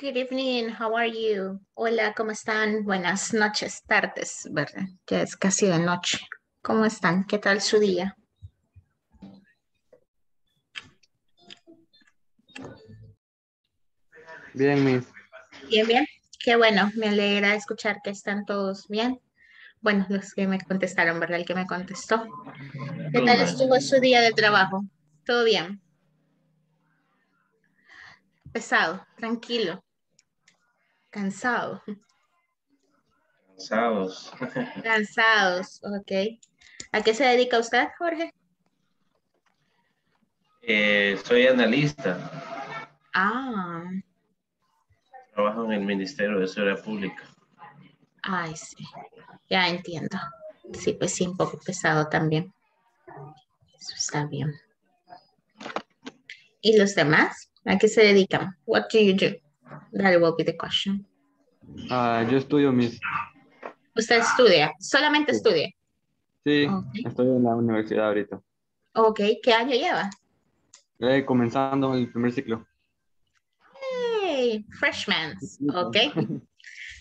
Good evening, how are you? Hola, ¿cómo están? Buenas noches, tardes, ¿verdad? Ya es casi de noche. ¿Cómo están? ¿Qué tal su día? Bien, Miss. Bien, bien. Qué bueno, me alegra escuchar que están todos bien. Bueno, los que me contestaron, ¿verdad? El que me contestó. ¿Qué tal estuvo su día de trabajo? ¿Todo bien? Pesado, tranquilo, cansado. Cansados. Cansados, ok. ¿A qué se dedica usted, Jorge? Soy analista. Ah. Trabajo en el Ministerio de Seguridad Pública. Ay, sí. Ya entiendo. Sí, pues sí, un poco pesado también. Eso está bien. ¿Y los demás? ¿A qué se dedican? What do you do? That will be the question. Yo estudio, Miss. ¿Usted estudia? ¿Solamente estudia? Sí, okay. Estoy en la universidad ahorita. Ok, ¿qué año lleva? Comenzando el primer ciclo. Hey, freshman. Ok.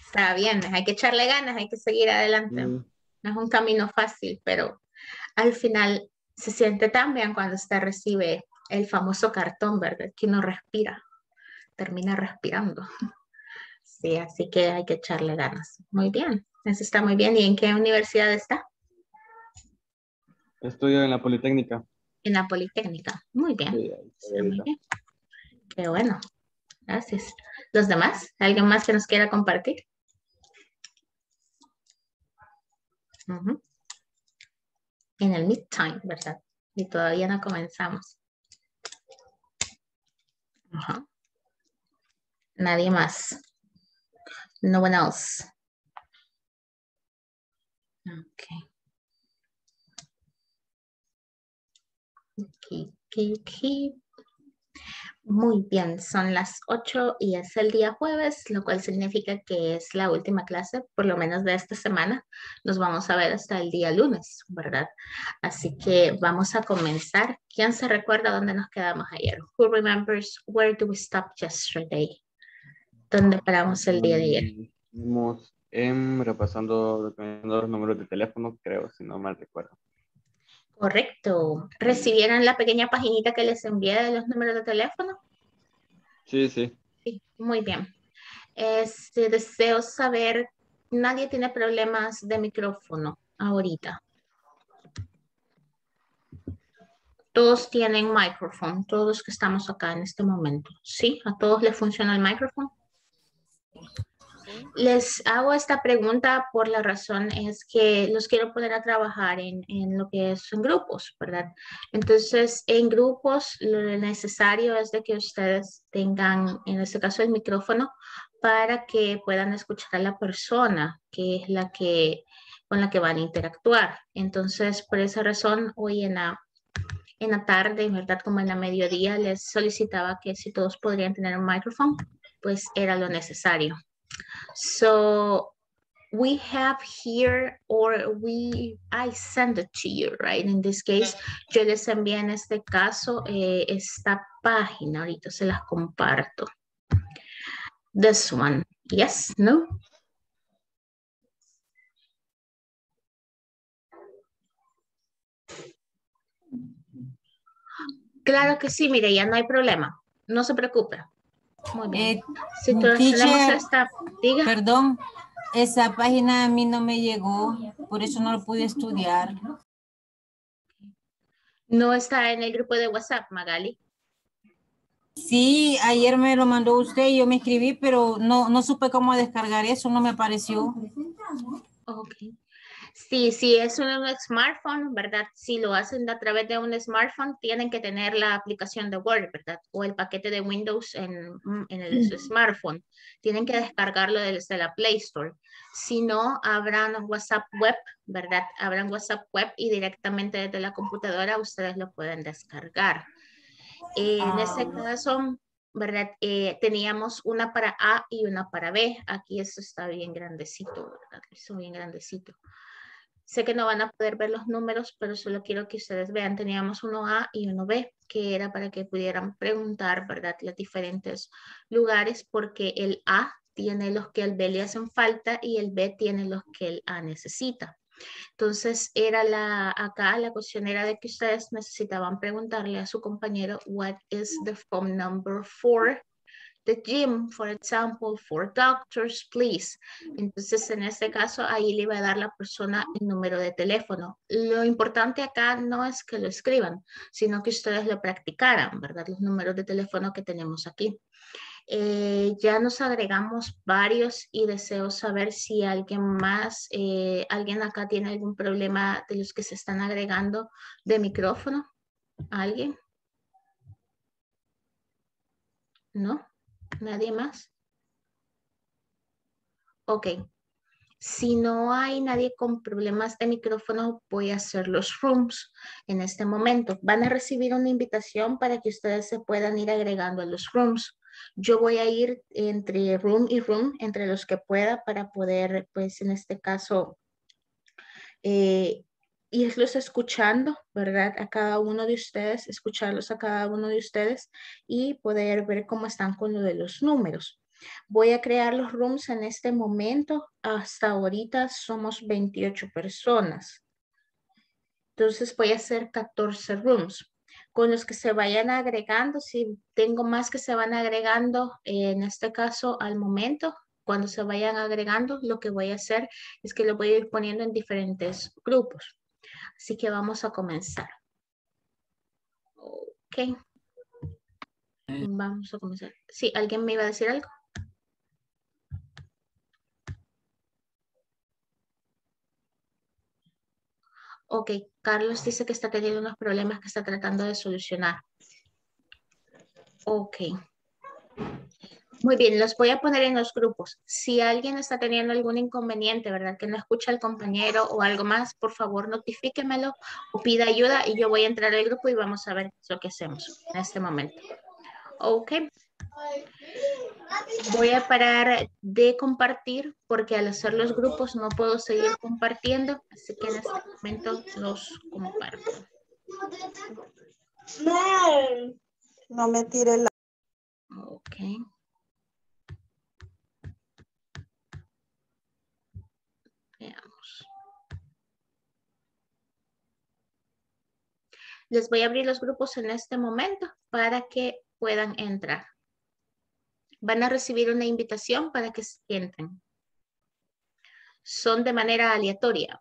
Está bien, hay que echarle ganas, hay que seguir adelante. No es un camino fácil, pero al final se siente tan bien cuando usted recibe el famoso cartón, ¿verdad? Que uno respira, termina respirando. Sí, así que hay que echarle ganas. Muy bien, eso está muy bien. ¿Y en qué universidad está? Estudio en la Politécnica. En la Politécnica, muy bien. Sí, está muy bien. Qué bueno, gracias. ¿Los demás? ¿Alguien más que nos quiera compartir? Uh-huh. En el midtime, ¿verdad? Y todavía no comenzamos. Uh-huh. Nadie más. No one else. Okay. Muy bien, son las 8 y es el día jueves, lo cual significa que es la última clase, por lo menos de esta semana. Nos vamos a ver hasta el día lunes, ¿verdad? Así que vamos a comenzar. ¿Quién se recuerda dónde nos quedamos ayer? Who remembers where do we stop yesterday? ¿Dónde paramos el día de ayer? Estamos repasando los números de teléfono, creo, si no mal recuerdo. Correcto. ¿Recibieron la pequeña paginita que les envié de los números de teléfono? Sí, sí. Sí, muy bien. Deseo saber, ¿nadie tiene problemas de micrófono ahorita? Todos tienen micrófono, todos los que estamos acá en este momento. ¿Sí? ¿A todos les funciona el micrófono? Les hago esta pregunta por la razón es que los quiero poner a trabajar en lo que son grupos, ¿verdad? Entonces, en grupos lo necesario es de que ustedes tengan, en este caso, el micrófono para que puedan escuchar a la persona que es la que, con la que van a interactuar. Entonces, por esa razón, hoy en la tarde, ¿verdad? Como en la mediodía, les solicitaba que si todos podrían tener un micrófono, pues era lo necesario. So we have here, or I send it to you, right? In this case, yo les envié en este caso esta página. Ahorita se las comparto. This one, yes, no? Claro que sí, mire, ya no hay problema. No se preocupe. Muy bien. Si teacher, esta, diga. Perdón, esa página a mí no me llegó, por eso no lo pude estudiar. ¿No está en el grupo de WhatsApp, Magali? Sí, ayer me lo mandó usted y yo me escribí, pero no supe cómo descargar eso, no me apareció. Ok. Sí, sí, es un smartphone, ¿verdad? Si lo hacen a través de un smartphone, tienen que tener la aplicación de Word, ¿verdad? O el paquete de Windows en el smartphone. Tienen que descargarlo desde la Play Store. Si no, abran WhatsApp Web, ¿verdad? Abran WhatsApp Web y directamente desde la computadora ustedes lo pueden descargar. En ese caso, ¿verdad? Teníamos una para A y una para B. Aquí eso está bien grandecito, ¿verdad? Eso bien grandecito. Sé que no van a poder ver los números, pero solo quiero que ustedes vean. Teníamos uno A y uno B, que era para que pudieran preguntar, ¿verdad?, los diferentes lugares, porque el A tiene los que al B le hacen falta y el B tiene los que el A necesita. Entonces, era acá la cuestión era de que ustedes necesitaban preguntarle a su compañero, what is the phone number for the gym, for example, for doctors, please. Entonces, en este caso, ahí le iba a dar la persona el número de teléfono. Lo importante acá no es que lo escriban, sino que ustedes lo practicaran, ¿verdad? Los números de teléfono que tenemos aquí. Ya nos agregamos varios y deseo saber si alguien más, alguien acá tiene algún problema de los que se están agregando de micrófono. ¿Alguien? ¿No? ¿Nadie más? Ok. Si no hay nadie con problemas de micrófono, voy a hacer los rooms en este momento. Van a recibir una invitación para que ustedes se puedan ir agregando a los rooms. Yo voy a ir entre room y room, entre los que pueda, para poder, pues en este caso, irlos escuchando, ¿verdad? A cada uno de ustedes, escucharlos a cada uno de ustedes y poder ver cómo están con lo de los números. Voy a crear los rooms en este momento. Hasta ahorita somos 28 personas. Entonces voy a hacer 14 rooms. Con los que se vayan agregando, si tengo más que se van agregando, en este caso al momento, cuando se vayan agregando, lo que voy a hacer es que lo voy a ir poniendo en diferentes grupos. Así que vamos a comenzar. Ok. Vamos a comenzar. Sí, ¿alguien me iba a decir algo? Ok, Carlos dice que está teniendo unos problemas que está tratando de solucionar. Ok. Muy bien, los voy a poner en los grupos. Si alguien está teniendo algún inconveniente, ¿verdad?, que no escucha al compañero o algo más, por favor notifíquemelo o pida ayuda y yo voy a entrar al grupo y vamos a ver lo que hacemos en este momento. Ok. Voy a parar de compartir porque al hacer los grupos no puedo seguir compartiendo, así que en este momento los comparto. No me tire la... Ok. Veamos. Les voy a abrir los grupos en este momento para que puedan entrar. Van a recibir una invitación para que se entren. Son de manera aleatoria.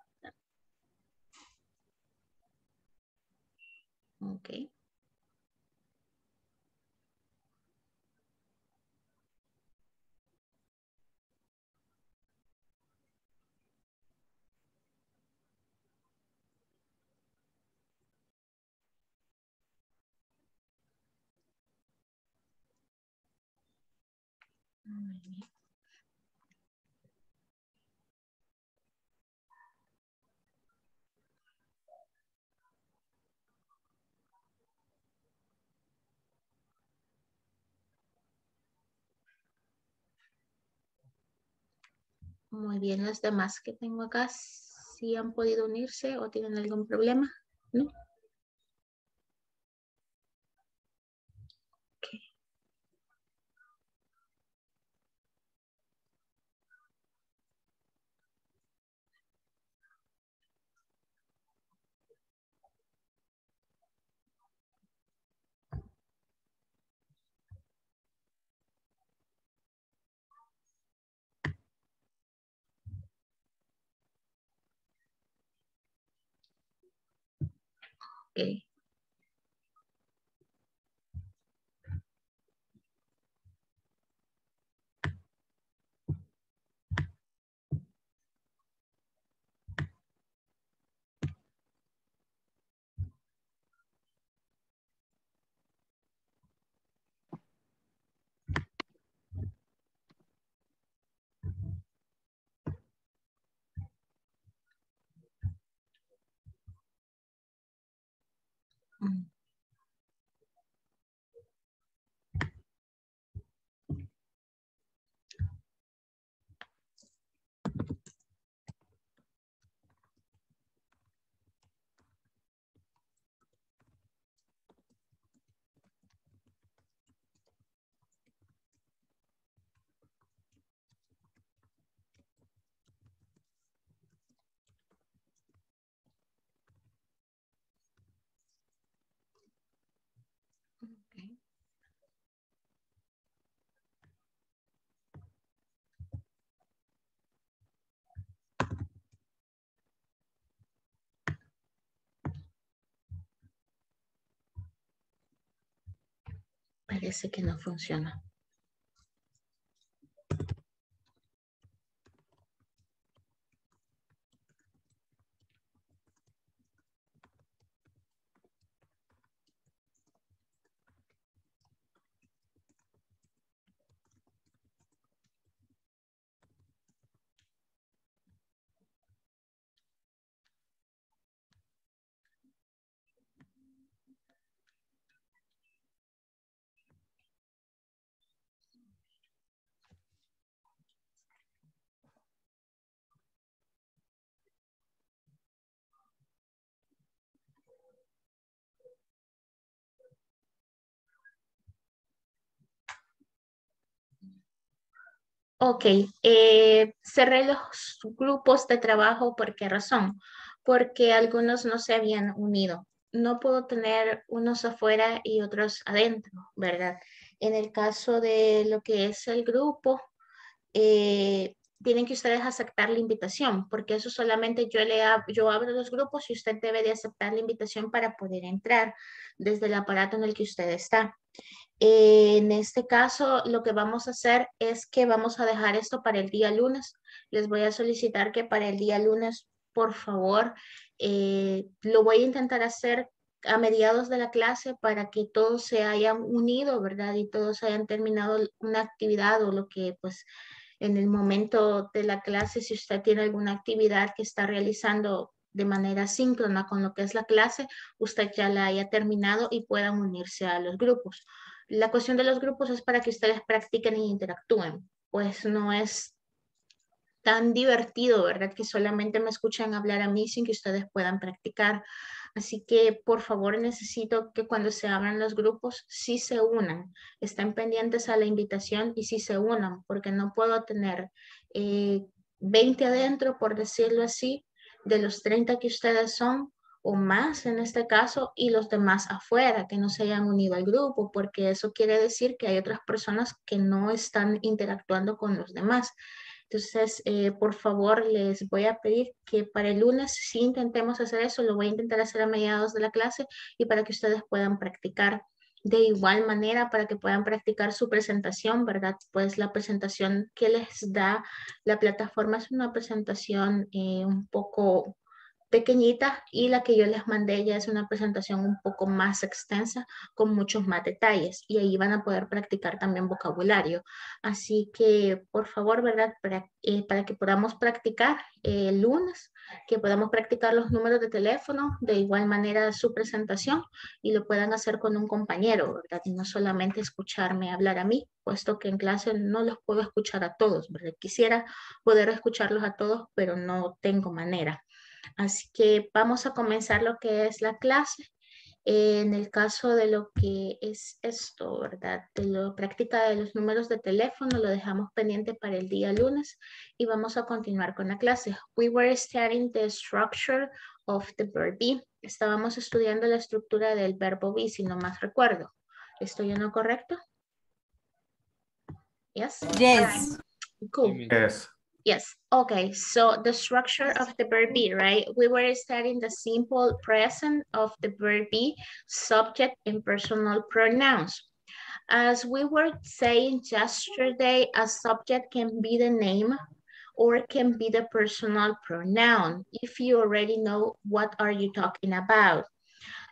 Ok. Muy bien. Muy bien, los demás que tengo acá, ¿sí han podido unirse o tienen algún problema? ¿No? Okay. Parece que no funciona. Ok, cerré los grupos de trabajo. ¿Por qué razón? Porque algunos no se habían unido. No puedo tener unos afuera y otros adentro, ¿verdad? En el caso de lo que es el grupo, tienen que ustedes aceptar la invitación, porque eso solamente yo abro los grupos y usted debe de aceptar la invitación para poder entrar desde el aparato en el que usted está. En este caso, lo que vamos a hacer es que vamos a dejar esto para el día lunes. Les voy a solicitar que para el día lunes, por favor, lo voy a intentar hacer a mediados de la clase para que todos se hayan unido, ¿verdad? Y todos hayan terminado una actividad o lo que, pues, en el momento de la clase, si usted tiene alguna actividad que está realizando de manera síncrona con lo que es la clase, usted ya la haya terminado y puedan unirse a los grupos. La cuestión de los grupos es para que ustedes practiquen e interactúen, pues no es tan divertido, ¿verdad? Que solamente me escuchan hablar a mí sin que ustedes puedan practicar. Así que, por favor, necesito que cuando se abran los grupos, sí se unan. Estén pendientes a la invitación y sí se unan, porque no puedo tener 20 adentro, por decirlo así, de los 30 que ustedes son, o más en este caso, y los demás afuera, que no se hayan unido al grupo, porque eso quiere decir que hay otras personas que no están interactuando con los demás. Entonces, por favor, les voy a pedir que para el lunes sí intentemos hacer eso. Lo voy a intentar hacer a mediados de la clase y para que ustedes puedan practicar de igual manera, para que puedan practicar su presentación, ¿verdad? Pues la presentación que les da la plataforma es una presentación un poco pequeñita, y la que yo les mandé ya es una presentación un poco más extensa con muchos más detalles, y ahí van a poder practicar también vocabulario. Así que, por favor, ¿verdad? Para que podamos practicar el lunes, que podamos practicar los números de teléfono, de igual manera su presentación, y lo puedan hacer con un compañero, ¿verdad? Y no solamente escucharme hablar a mí, puesto que en clase no los puedo escuchar a todos, ¿verdad? Quisiera poder escucharlos a todos, pero no tengo manera. Así que vamos a comenzar lo que es la clase. En el caso de lo que es esto, ¿verdad? De la práctica de los números de teléfono, lo dejamos pendiente para el día lunes y vamos a continuar con la clase. We were studying the structure of the verb be. Estábamos estudiando la estructura del verbo be, si no más recuerdo. ¿Estoy en lo correcto? Yes. Yes. Cool. Yes. Yes. Okay. So the structure of the verb be, right? We were studying the simple present of the verb be, subject and personal pronouns. As we were saying yesterday, a subject can be the name or can be the personal pronoun, if you already know what are you talking about.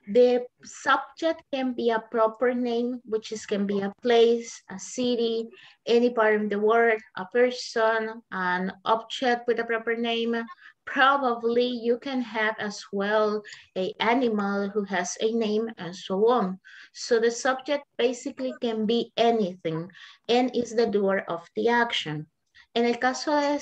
The subject can be a proper name, which is can be a place, a city, any part of the world, a person, an object with a proper name. Probably you can have as well an animal who has a name and so on. So the subject basically can be anything and is the doer of the action. En el caso de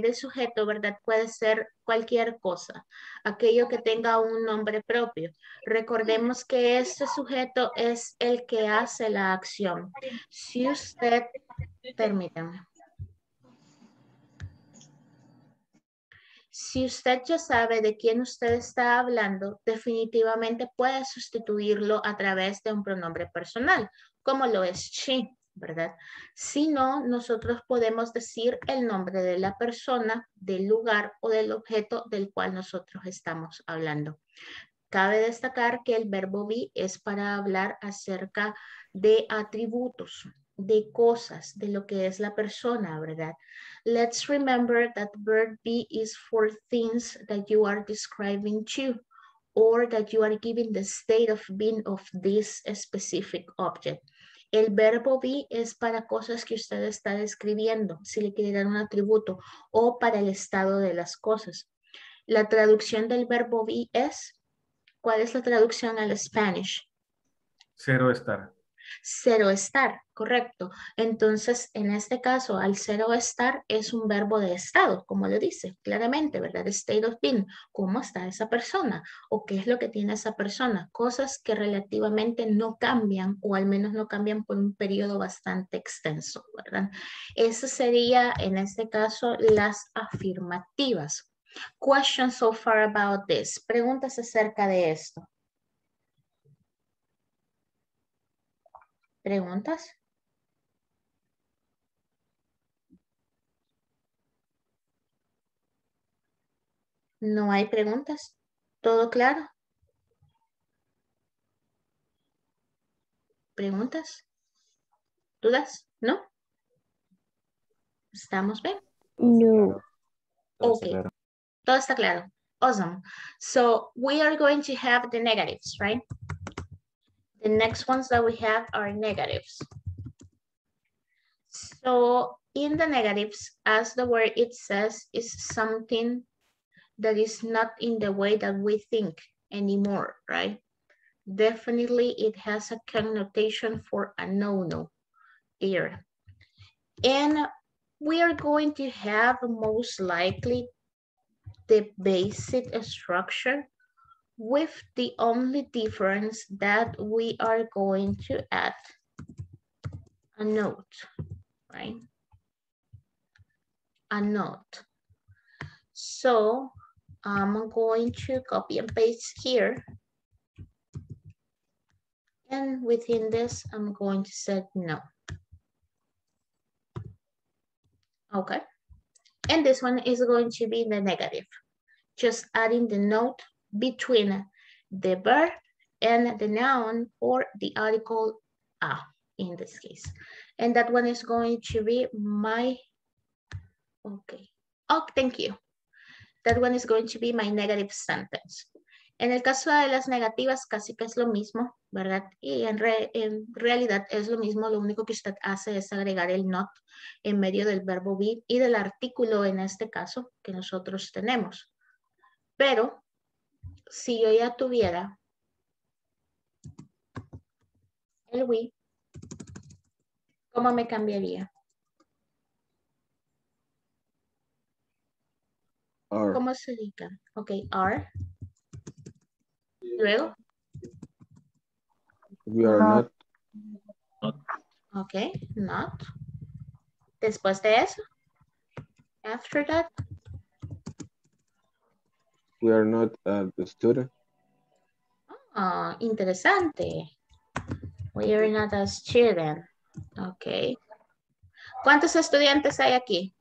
del sujeto, ¿verdad? Puede ser cualquier cosa, aquello que tenga un nombre propio. Recordemos que este sujeto es el que hace la acción. Si usted, permítanme. Si usted ya sabe de quién usted está hablando, definitivamente puede sustituirlo a través de un pronombre personal, como lo es she, ¿verdad? Si no, nosotros podemos decir el nombre de la persona, del lugar o del objeto del cual nosotros estamos hablando. Cabe destacar que el verbo be es para hablar acerca de atributos, de cosas, de lo que es la persona, ¿verdad? Let's remember that verb be is for things that you are describing to or that you are giving the state of being of this specific object. El verbo be es para cosas que usted está describiendo, si le quiere dar un atributo, o para el estado de las cosas. La traducción del verbo be es, ¿cuál es la traducción al Spanish? Cero estar. Cero estar, correcto. Entonces, en este caso, al cero estar es un verbo de estado, como lo dice claramente, ¿verdad? State of being, ¿cómo está esa persona? ¿O qué es lo que tiene esa persona? Cosas que relativamente no cambian, o al menos no cambian por un periodo bastante extenso, ¿verdad? Esa sería, en este caso, las afirmativas. Questions so far about this. Preguntas acerca de esto. ¿Preguntas? ¿No hay preguntas? ¿Todo claro? ¿Preguntas? ¿Dudas? ¿No? ¿Estamos bien? No. Ok. Todo está claro. Awesome. So we are going to have the negatives, right? The next ones that we have are negatives. So in the negatives, as the word it says, is something that is not in the way that we think anymore, right? Definitely it has a connotation for a no-no here. And we are going to have most likely the basic structure with the only difference that we are going to add a note, right? A note. So I'm going to copy and paste here. And within this, I'm going to set no. Okay. And this one is going to be the negative. Just adding the note between the verb and the noun or the article a in this case. And that one is going to be my, okay. Oh, thank you. That one is going to be my negative sentence. En el caso de las negativas casi que es lo mismo, ¿verdad? Y en realidad es lo mismo, lo único que usted hace es agregar el not en medio del verbo be y del artículo en este caso que nosotros tenemos. Pero si yo ya tuviera el we, ¿cómo me cambiaría? Are. ¿Cómo se dice? Ok, are. Luego. We are not. Not. Ok, not. Después de eso. After that. We are not a student. Ah, oh, interesante. We are not a student. Ok. ¿Cuántos estudiantes hay aquí?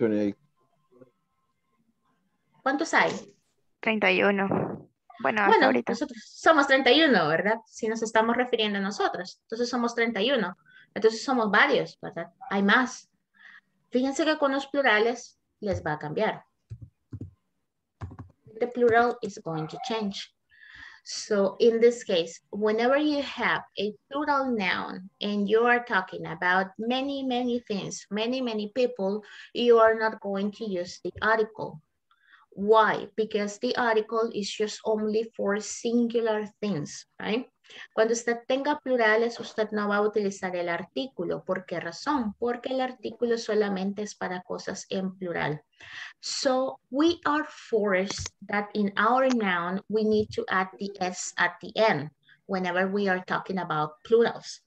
28. ¿Cuántos hay? 31. Bueno, hasta ahorita. Nosotros somos 31, ¿verdad? Si nos estamos refiriendo a nosotros. Entonces somos 31. Entonces somos varios, ¿verdad? Hay más. Fíjense que con los plurales les va a cambiar. The plural is going to change. So in this case, whenever you have a plural noun and you are talking about many, many things, many, many people, you are not going to use the article. Why? Because the article is just only for singular things, right? Cuando usted tenga plurales, usted no va a utilizar el artículo. ¿Por qué razón? Porque el artículo solamente es para cosas en plural. So we are forced that in our noun, we need to add the S at the end whenever we are talking about plurals.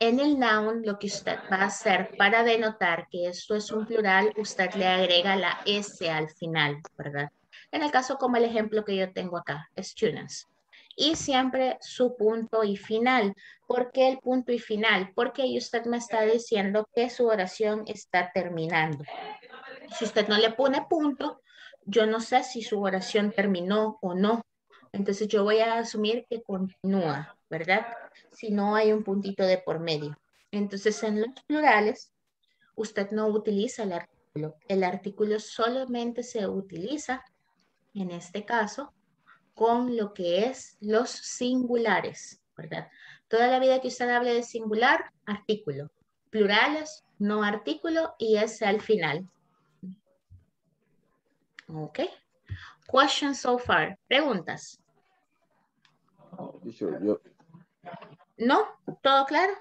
En el noun, lo que usted va a hacer para denotar que esto es un plural, usted le agrega la S al final, ¿verdad? En el caso como el ejemplo que yo tengo acá, students. Y siempre su punto y final. ¿Por qué el punto y final? Porque ahí usted me está diciendo que su oración está terminando. Si usted no le pone punto, yo no sé si su oración terminó o no. Entonces yo voy a asumir que continúa, ¿verdad? Si no hay un puntito de por medio. Entonces en los plurales usted no utiliza el artículo. El artículo solamente se utiliza, en este caso, con lo que es los singulares, ¿verdad? Toda la vida que usted hable de singular, artículo. Plurales, no artículo, y es al final. Ok. Questions so far. Preguntas. ¿No? ¿Todo claro?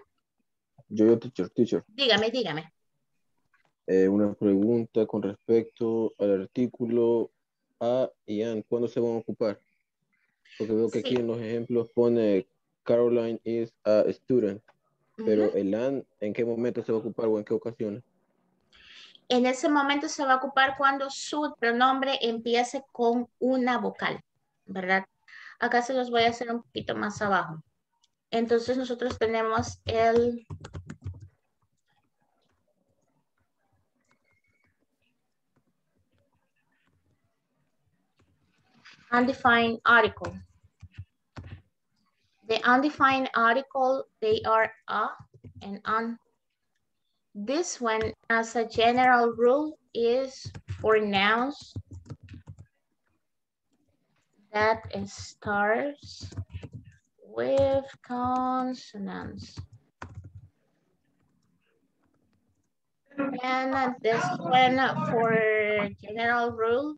Yo, teacher. Dígame. Una pregunta con respecto al artículo A y AN. ¿Cuándo se van a ocupar? Porque veo que sí, aquí en los ejemplos pone Caroline is a student. Pero el AN, ¿en qué momento se va a ocupar o en qué ocasiones? En ese momento se va a ocupar cuando su pronombre empiece con una vocal, ¿verdad? Acá se los voy a hacer un poquito más abajo. Entonces nosotros tenemos el... undefined article. The undefined article, they are a and an. This one, as a general rule, is for nouns that starts with consonants. And this one for general rule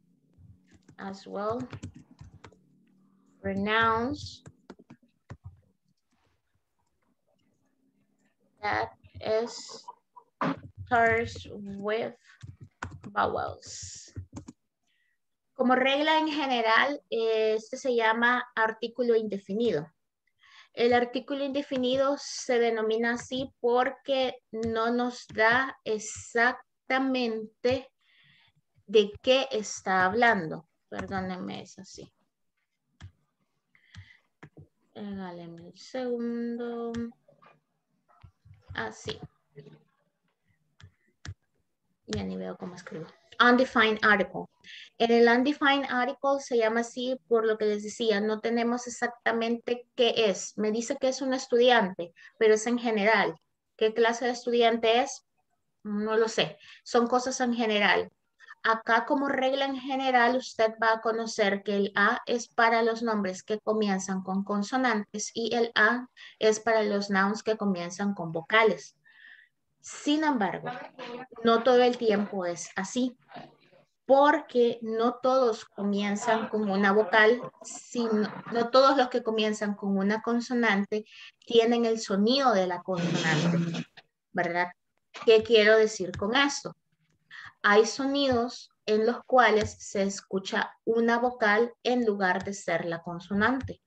as well, for nouns that is starts with vowels. Como regla en general, este se llama artículo indefinido. El artículo indefinido se denomina así porque no nos da exactamente de qué está hablando. Perdónenme, es así. Regáleme un segundo. Así. Ya ni veo cómo escribo. Undefined article. En el undefined article se llama así por lo que les decía, no tenemos exactamente qué es. Me dice que es un estudiante, pero es en general. ¿Qué clase de estudiante es? No lo sé. Son cosas en general. Acá como regla en general usted va a conocer que el A es para los nombres que comienzan con consonantes y el A es para los nouns que comienzan con vocales. Sin embargo, no todo el tiempo es así, porque no todos comienzan con una vocal, sino, no todos los que comienzan con una consonante tienen el sonido de la consonante, ¿verdad? ¿Qué quiero decir con esto? Hay sonidos en los cuales se escucha una vocal en lugar de ser la consonante,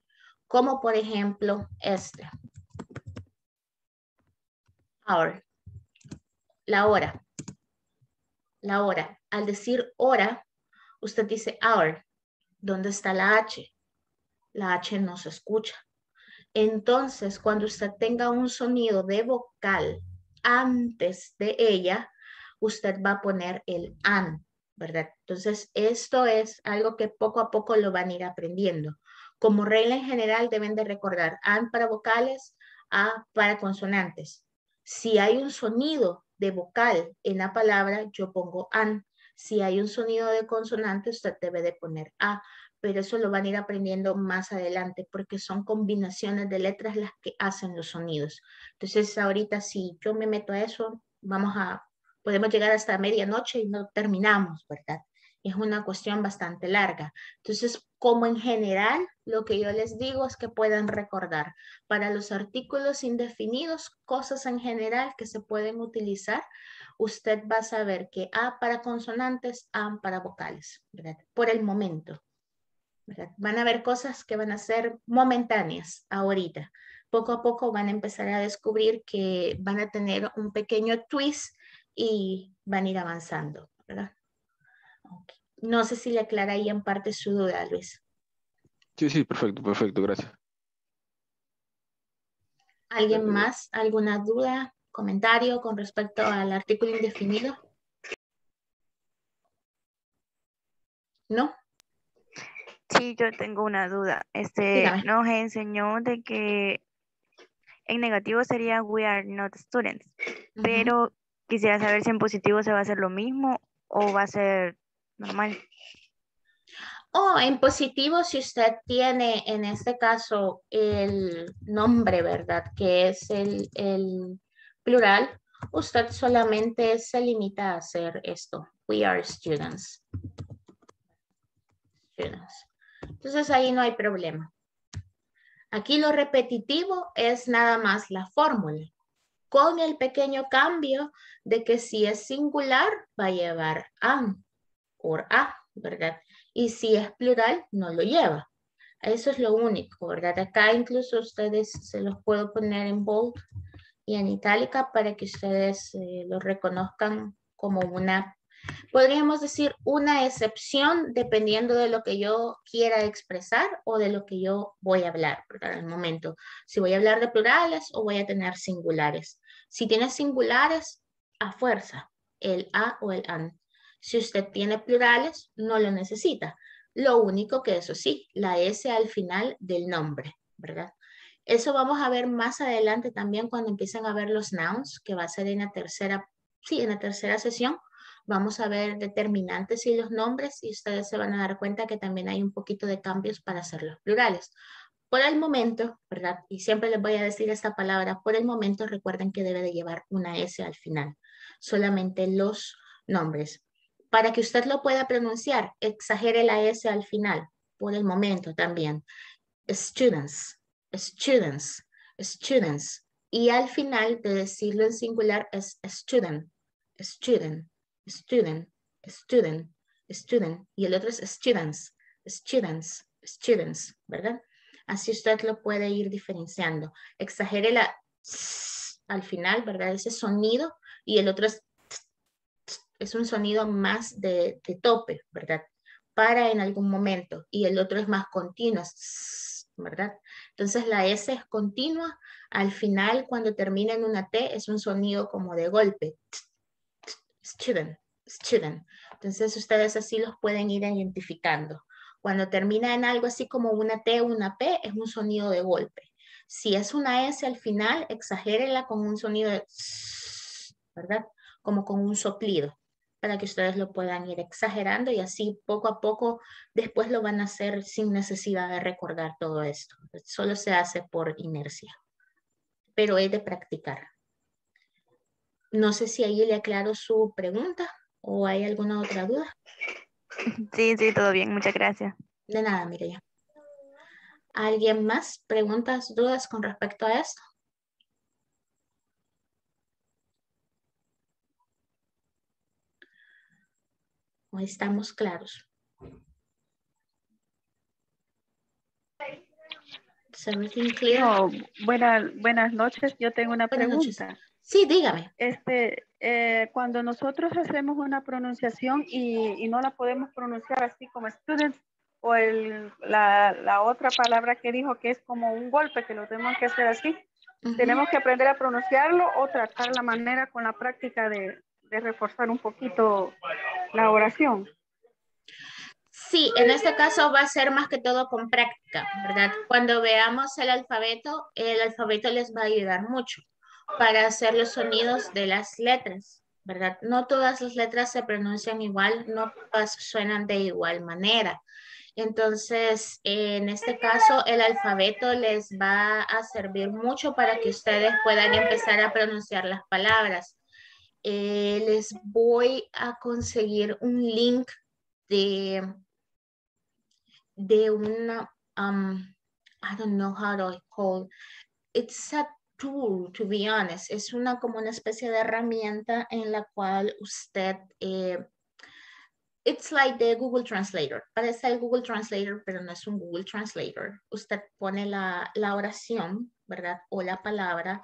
como por ejemplo este. Ahora. La hora. Al decir hora, usted dice hour. ¿Dónde está la H? La H no se escucha. Entonces, cuando usted tenga un sonido de vocal antes de ella, usted va a poner el an, ¿verdad? Entonces, esto es algo que poco a poco lo van a ir aprendiendo. Como regla en general, deben de recordar an para vocales, a para consonantes. Si hay un sonido de vocal en la palabra, yo pongo an. Si hay un sonido de consonante, usted debe de poner a. Pero eso lo van a ir aprendiendo más adelante porque son combinaciones de letras las que hacen los sonidos. Entonces, ahorita si yo me meto a eso, podemos llegar hasta medianoche y no terminamos, ¿verdad? Es una cuestión bastante larga. Entonces, como en general, lo que yo les digo es que puedan recordar para los artículos indefinidos, cosas en general que se pueden utilizar, usted va a saber que A para consonantes, A para vocales, ¿verdad? Por el momento, ¿verdad? Van a haber cosas que van a ser momentáneas ahorita. Poco a poco van a empezar a descubrir que van a tener un pequeño twist y van a ir avanzando, ¿verdad? Okay. No sé si le aclara ahí en parte su duda, Luis. Sí, perfecto, gracias. ¿Alguien más? ¿Alguna duda, comentario con respecto al artículo indefinido? ¿no? Sí, yo tengo una duda. Dígame. Nos enseñó de que en negativo sería we are not students, pero quisiera saber si en positivo se va a hacer lo mismo o va a ser normal. O en positivo, si usted tiene en este caso el nombre, ¿verdad? Que es el plural, usted solamente se limita a hacer esto. We are students. Entonces ahí no hay problema. Aquí lo repetitivo es nada más la fórmula, con el pequeño cambio de que si es singular va a llevar an o a, ¿verdad? Y si es plural no lo lleva. Eso es lo único, ¿verdad? Acá incluso ustedes se los puedo poner en bold y en itálica para que ustedes lo reconozcan como una, podríamos decir, una excepción dependiendo de lo que yo quiera expresar o de lo que yo voy a hablar, ¿verdad? Al momento, si voy a hablar de plurales o voy a tener singulares. Si tiene singulares, a fuerza, el a o el an. Si usted tiene plurales, no lo necesita. Lo único que eso sí, la s al final del nombre, ¿verdad? Eso vamos a ver más adelante también cuando empiecen a ver los nouns, que va a ser en la tercera, sí, en la tercera sesión. Vamos a ver determinantes y los nombres y ustedes se van a dar cuenta que también hay un poquito de cambios para hacer los plurales. Por el momento, ¿verdad? Y siempre les voy a decir esta palabra, por el momento recuerden que debe de llevar una S al final. Solamente los nombres. Para que usted lo pueda pronunciar, exagere la S al final. Por el momento también. Students, students, students. Y al final de decirlo en singular es student, student. Student, student, student. Y el otro es students, students, students, ¿verdad? Así usted lo puede ir diferenciando. Exagere la tss al final, ¿verdad? Ese sonido. Y el otro es un sonido más de tope, ¿verdad? Para en algún momento. Y el otro es más continuo, ¿verdad? Entonces la S es continua. Al final, cuando termina en una T, es un sonido como de golpe. Student, student. Entonces ustedes así los pueden ir identificando. Cuando termina en algo así como una T o una P, es un sonido de golpe. Si es una S al final, exagérenla con un sonido de tss, ¿verdad? Como con un soplido, para que ustedes lo puedan ir exagerando y así poco a poco después lo van a hacer sin necesidad de recordar todo esto. Solo se hace por inercia, pero es de practicar. No sé si ahí le aclaro su pregunta o hay alguna otra duda. Sí, sí, todo bien. Muchas gracias. De nada, Mireya. ¿Alguien más? ¿Preguntas, dudas con respecto a esto? ¿O estamos claros? Oh, buenas noches. Yo tengo una pregunta. Noches. Sí, dígame. Cuando nosotros hacemos una pronunciación y no la podemos pronunciar así como students o la otra palabra que dijo que es como un golpe que lo tenemos que hacer así, tenemos que aprender a pronunciarlo o tratar la manera con la práctica de reforzar un poquito la oración. Sí, en este caso va a ser más que todo con práctica, ¿verdad? Cuando veamos el alfabeto les va a ayudar mucho para hacer los sonidos de las letras, ¿verdad? No todas las letras se pronuncian igual, no todas suenan de igual manera. Entonces, en este caso, el alfabeto les va a servir mucho para que ustedes puedan empezar a pronunciar las palabras. Les voy a conseguir un link de una, I don't know how to call it. It's a tool, to be honest, es una como una especie de herramienta en la cual usted, it's like the Google Translator, parece el Google Translator, pero no es un Google Translator. Usted pone la oración, ¿verdad? O la palabra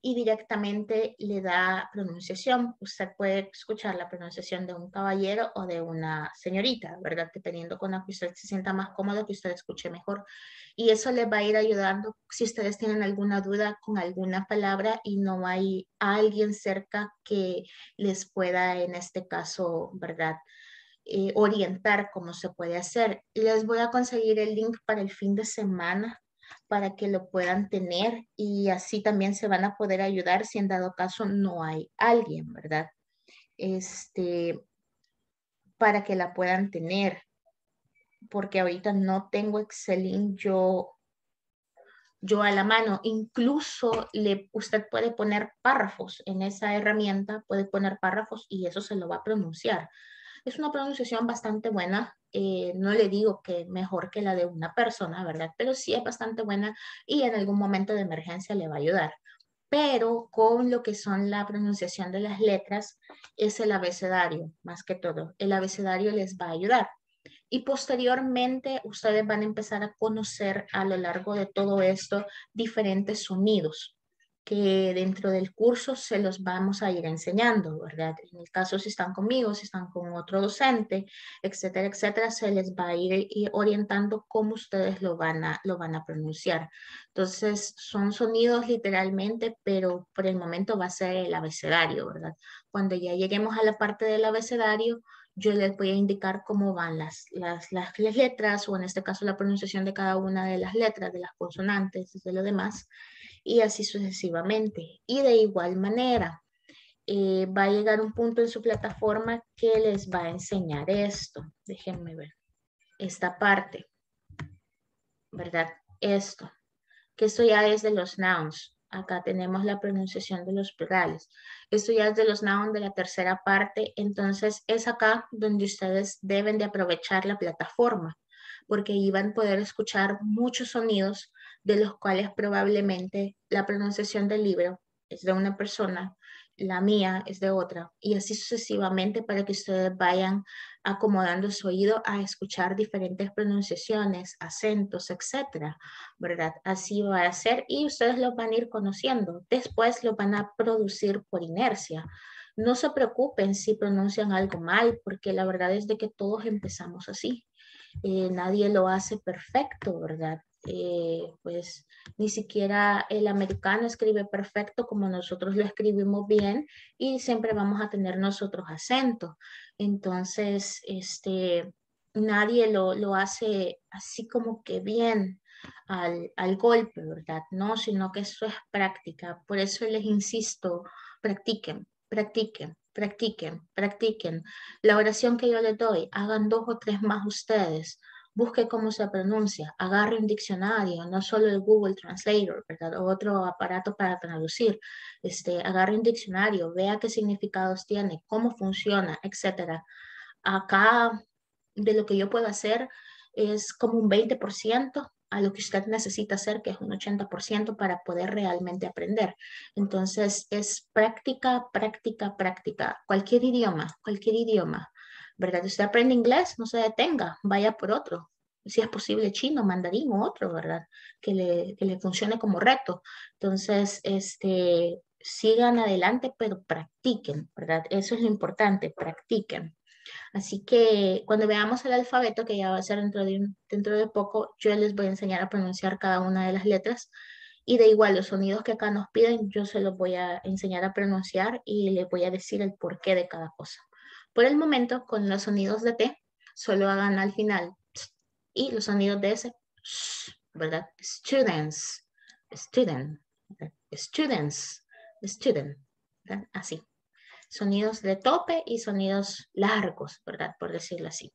y directamente le da pronunciación. Usted puede escuchar la pronunciación de un caballero o de una señorita, ¿verdad? Dependiendo con la que usted se sienta más cómodo, que usted escuche mejor. Y eso les va a ir ayudando si ustedes tienen alguna duda con alguna palabra y no hay alguien cerca que les pueda, en este caso, ¿verdad? orientar cómo se puede hacer. Les voy a conseguir el link para el fin de semana para que lo puedan tener y así también se van a poder ayudar si en dado caso no hay alguien, ¿verdad? Para que la puedan tener, porque ahorita no tengo Excel yo a la mano. Incluso usted puede poner párrafos en esa herramienta, puede poner párrafos y eso se lo va a pronunciar. Es una pronunciación bastante buena. No le digo que mejor que la de una persona, ¿verdad? Pero sí es bastante buena y en algún momento de emergencia le va a ayudar. Pero con lo que son la pronunciación de las letras es el abecedario, más que todo. El abecedario les va a ayudar. Y posteriormente ustedes van a empezar a conocer a lo largo de todo esto diferentes sonidos que dentro del curso se los vamos a ir enseñando, ¿verdad? En el caso si están conmigo, si están con otro docente, etcétera, etcétera, se les va a ir orientando cómo ustedes lo van a pronunciar. Entonces, son sonidos literalmente, pero por el momento va a ser el abecedario, ¿verdad? Cuando ya lleguemos a la parte del abecedario, yo les voy a indicar cómo van las letras, o en este caso la pronunciación de cada una de las letras, de las consonantes y de lo demás, y así sucesivamente. Y de igual manera, va a llegar un punto en su plataforma que les va a enseñar esto. Déjenme ver. Esta parte, ¿verdad? Esto. Que esto ya es de los nouns. Acá tenemos la pronunciación de los plurales. Esto ya es de los nouns de la tercera parte. Entonces es acá donde ustedes deben de aprovechar la plataforma, porque ahí van a poder escuchar muchos sonidos de los cuales probablemente la pronunciación del libro es de una persona, la mía es de otra, y así sucesivamente para que ustedes vayan acomodando su oído a escuchar diferentes pronunciaciones, acentos, etcétera, ¿verdad? Así va a ser y ustedes los van a ir conociendo. Después los van a producir por inercia. No se preocupen si pronuncian algo mal, porque la verdad es de que todos empezamos así. Nadie lo hace perfecto, ¿verdad? Pues ni siquiera el americano escribe perfecto como nosotros lo escribimos bien y siempre vamos a tener nosotros acentos. Entonces, nadie lo hace así como que bien al golpe, ¿verdad? No, sino que eso es práctica. Por eso les insisto, practiquen, practiquen, practiquen, practiquen. La oración que yo les doy, hagan 2 o 3 más ustedes. Busque cómo se pronuncia, agarre un diccionario, no solo el Google Translator, ¿verdad? O otro aparato para traducir. Agarre un diccionario, vea qué significados tiene, cómo funciona, etc. Acá, de lo que yo puedo hacer, es como un 20% a lo que usted necesita hacer, que es un 80% para poder realmente aprender. Entonces, es práctica, práctica, práctica. Cualquier idioma, ¿verdad? Si usted aprende inglés, no se detenga, vaya por otro. Si es posible, chino, mandarín o otro, ¿verdad? Que le funcione como reto. Entonces, sigan adelante, pero practiquen, ¿verdad? Eso es lo importante, practiquen. Así que cuando veamos el alfabeto, que ya va a ser dentro de poco, yo les voy a enseñar a pronunciar cada una de las letras. Y de igual, los sonidos que acá nos piden, yo se los voy a enseñar a pronunciar y les voy a decir el porqué de cada cosa. Por el momento, con los sonidos de T, solo hagan al final y los sonidos de S, ¿verdad? Students, student, students, student, ¿verdad? Así. Sonidos de tope y sonidos largos, ¿verdad? Por decirlo así.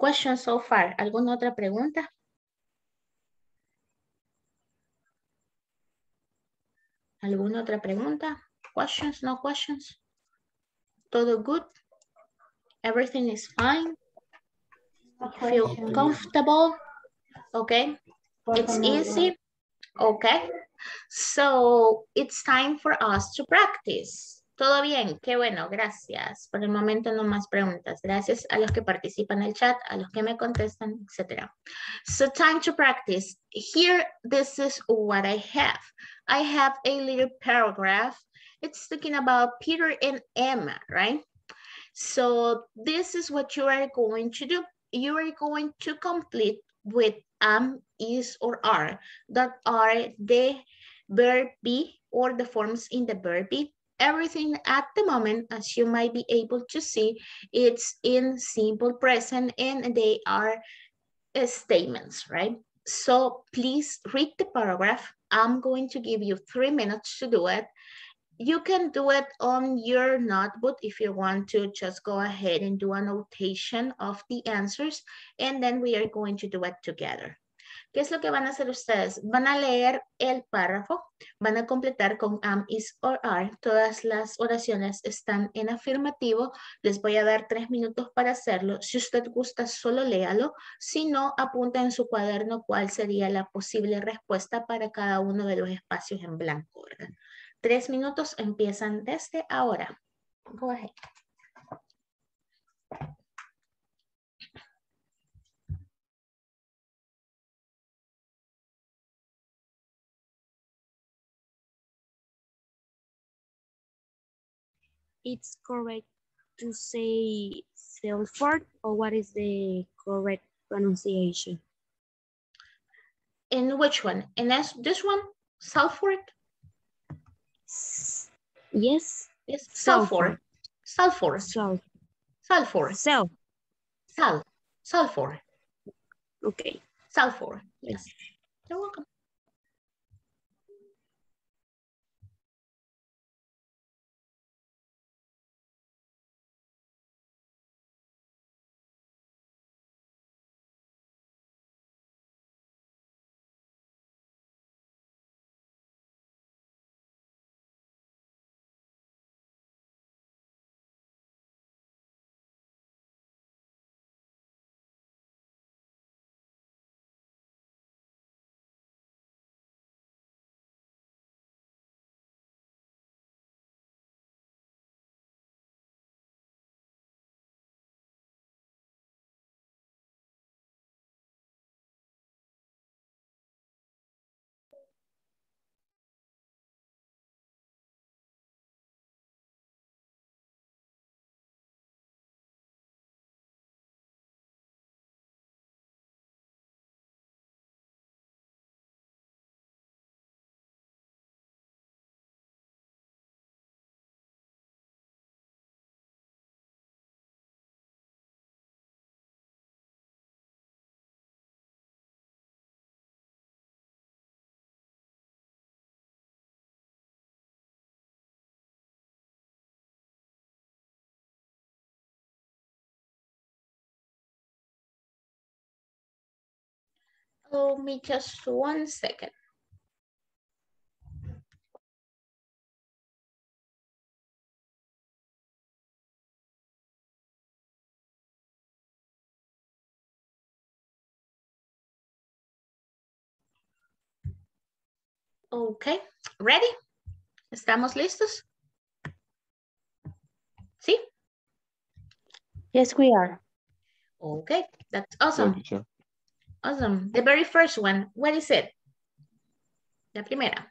Question so far. ¿Alguna otra pregunta? ¿Alguna otra pregunta? Questions, no questions. Todo good. Everything is fine. Feel comfortable. Okay. It's easy. Okay. So it's time for us to practice. Todo bien, qué bueno, gracias. Por el momento no más preguntas. Gracias a los que participan en el chat, a los que me contestan, etc. So time to practice. Here, this is what I have. I have a little paragraph. It's talking about Peter and Emma, right? So this is what you are going to do. You are going to complete with am, is, or are. That are the verb be or the forms in the verb be. everything at the moment, as you might be able to see, it's in simple present and they are statements, right? So please read the paragraph. I'm going to give you 3 minutes to do it. You can do it on your notebook if you want to. Just go ahead and do a notation of the answers, and then we are going to do it together. ¿Qué es lo que van a hacer ustedes? Van a leer el párrafo, van a completar con am, is, or are. Todas las oraciones están en afirmativo. Les voy a dar 3 minutos para hacerlo. Si usted gusta, solo léalo. Si no, apunta en su cuaderno cuál sería la posible respuesta para cada uno de los espacios en blanco, ¿verdad? 3 minutos empiezan desde ahora. Go ahead. It's correct to say Salford, or what is the correct pronunciation? In which one? In this one, Salford? Yes. Yes. Salford. Salford. Salford. Salford. Sal. Sal. Salford. Okay. Salford. Yes. You're welcome. Give me just 1 second. Okay, ready? ¿Estamos listos? ¿Sí? Yes, we are. Okay, that's awesome. Gotcha. Awesome. The very first one, what is it? La primera.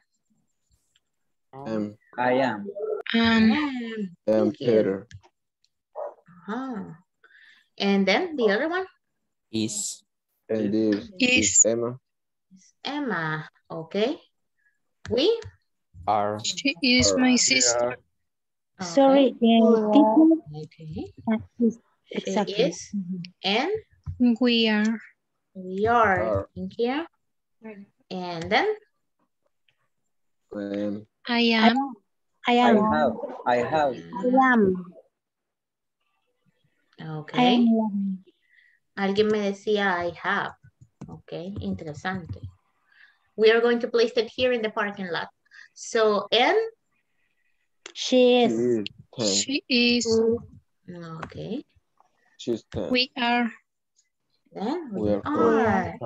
I am. I am Peter. Uh-huh. And then the other one? Is. And is Emma. Is Emma. Okay. We? Are. She is my sister. Okay. Sorry. Okay. Exactly. She is. Mm-hmm. And? We are. We are in here, and then I am. Okay. I am. Alguien me decía I have. Okay, interesante. We are going to place it here in the parking lot. So and she is. She is. Okay. She's 10. We are. Then we are.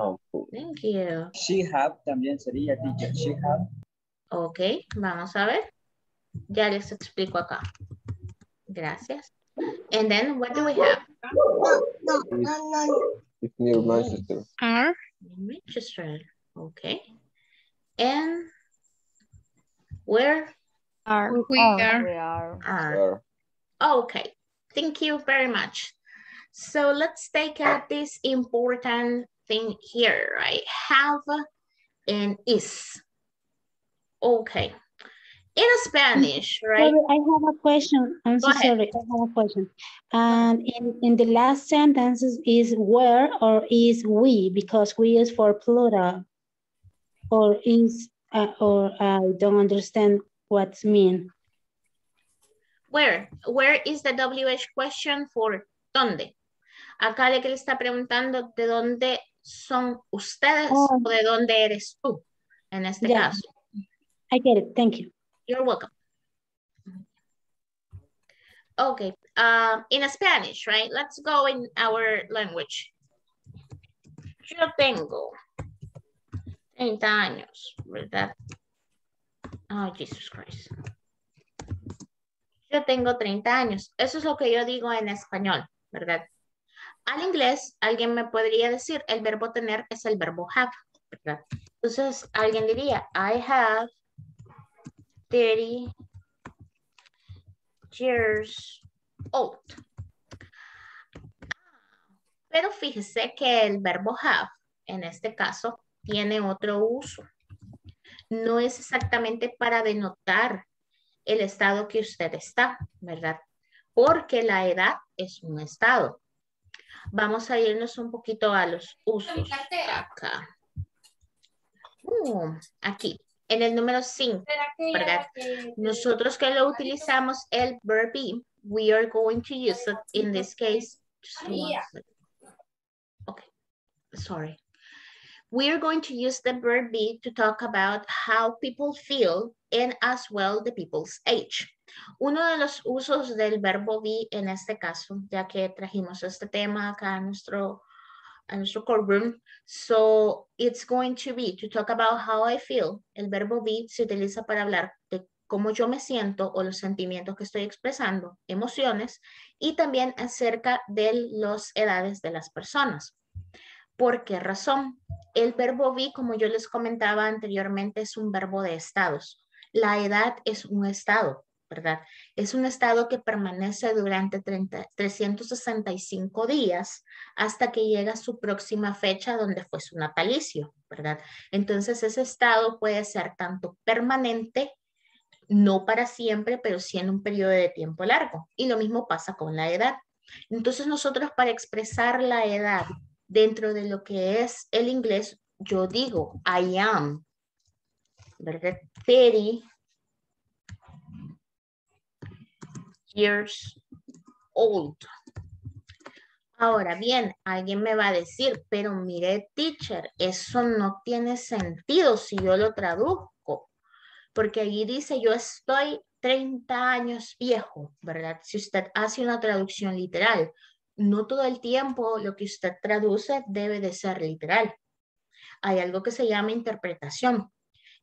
Thank you. She have también sería teacher. She have. Ok, vamos a ver. Ya les explico acá. Gracias. And then what do we have? It's near Manchester. Are. Manchester. Ok. And where are we? Are. Ok. Thank you very much. So let's take out this important thing here, right? Have and is. Okay. in Spanish, right? Sorry, I have a question. I'm so sorry. I have a question. And in the last sentences is where or is we, because we is for plural, or is or I don't understand what's mean. Where is the WH question for dónde? Acá le está preguntando de dónde son ustedes o de dónde eres tú en este caso. I get it. Thank you. You're welcome. Okay. In Spanish, right? Let's go in our language. Yo tengo 30 años, ¿verdad? Oh, Jesus Christ. Yo tengo 30 años. Eso es lo que yo digo en español, ¿verdad? Al inglés, alguien me podría decir, el verbo tener es el verbo have, ¿verdad? Entonces, alguien diría, I have 30 years old. Pero fíjese que el verbo have, en este caso, tiene otro uso. No es exactamente para denotar el estado que usted está, ¿verdad? Porque la edad es un estado. Vamos a irnos un poquito a los usos acá. Aquí, en el número 5, ¿verdad? Nosotros que lo utilizamos, el verb be, we are going to use it in this case. Okay, sorry. We are going to use the verb be to talk about how people feel and as well the people's age. Uno de los usos del verbo be en este caso, ya que trajimos este tema acá a nuestro courtroom, so it's going to be to talk about how I feel. El verbo be se utiliza para hablar de cómo yo me siento o los sentimientos que estoy expresando, emociones, y también acerca de las edades de las personas. ¿Por qué razón? El verbo be, como yo les comentaba anteriormente, es un verbo de estados. La edad es un estado, ¿verdad? Es un estado que permanece durante 365 días hasta que llega su próxima fecha donde fue su natalicio, ¿verdad? Entonces ese estado puede ser tanto permanente, no para siempre, pero sí en un periodo de tiempo largo. Y lo mismo pasa con la edad. Entonces nosotros para expresar la edad, dentro de lo que es el inglés, yo digo, I am, ¿verdad? 30 years old. Ahora bien, alguien me va a decir, pero mire, teacher, eso no tiene sentido si yo lo traduzco. Porque allí dice, yo estoy 30 años viejo, ¿verdad? Si usted hace una traducción literal. No todo el tiempo lo que usted traduce debe de ser literal. Hay algo que se llama interpretación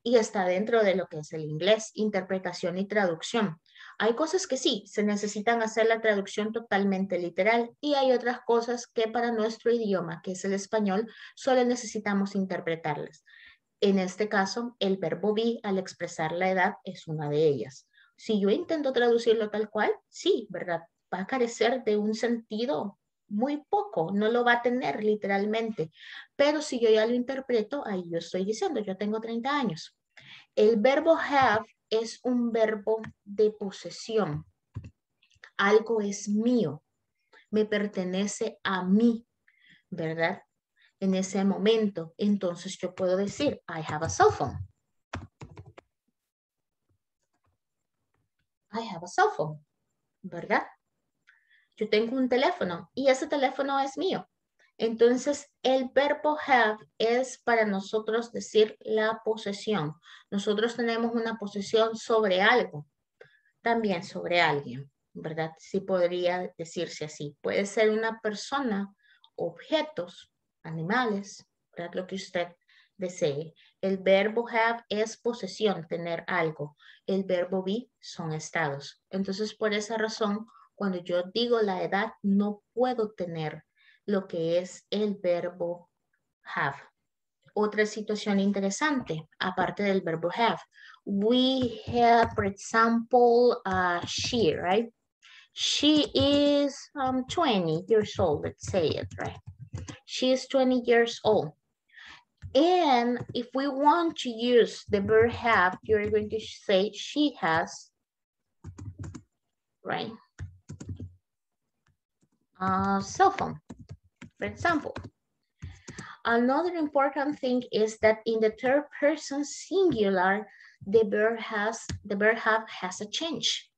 y está dentro de lo que es el inglés, interpretación y traducción. Hay cosas que sí, se necesitan hacer la traducción totalmente literal y hay otras cosas que para nuestro idioma, que es el español, solo necesitamos interpretarlas. En este caso, el verbo be al expresar la edad es una de ellas. Si yo intento traducirlo tal cual, sí, ¿verdad? Va a carecer de un sentido muy poco, no lo va a tener literalmente. Pero si yo ya lo interpreto, ahí yo estoy diciendo, yo tengo 30 años. El verbo have es un verbo de posesión. Algo es mío, me pertenece a mí, ¿verdad? En ese momento, entonces yo puedo decir, I have a cell phone. I have a cell phone, ¿verdad? Yo tengo un teléfono y ese teléfono es mío. Entonces, el verbo have es para nosotros decir la posesión. Nosotros tenemos una posesión sobre algo, también sobre alguien, ¿verdad? Sí podría decirse así. Puede ser una persona, objetos, animales, ¿verdad? Lo que usted desee. El verbo have es posesión, tener algo. El verbo be son estados. Entonces, por esa razón, cuando yo digo la edad, no puedo tener lo que es el verbo have. Otra situación interesante, aparte del verbo have. We have, for example, she, right? She is 20 years old, let's say it, right? She is 20 years old. And if we want to use the verb have, you're going to say she has, right? Cell phone, for example. Another important thing is that in the third person singular, the verb have has a change,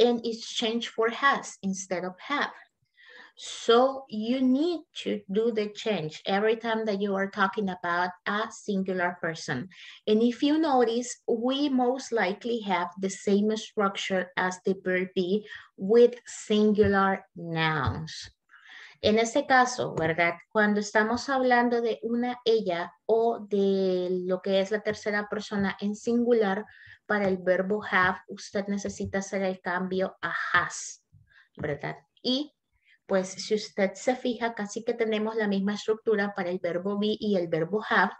and it's changed for has instead of have. So you need to do the change every time that you are talking about a singular person. And if you notice, we most likely have the same structure as the verb be with singular nouns. En este caso, ¿verdad? Cuando estamos hablando de una ella o de lo que es la tercera persona en singular, para el verbo have, usted necesita hacer el cambio a has, ¿verdad? Y pues si usted se fija, casi que tenemos la misma estructura para el verbo be y el verbo have.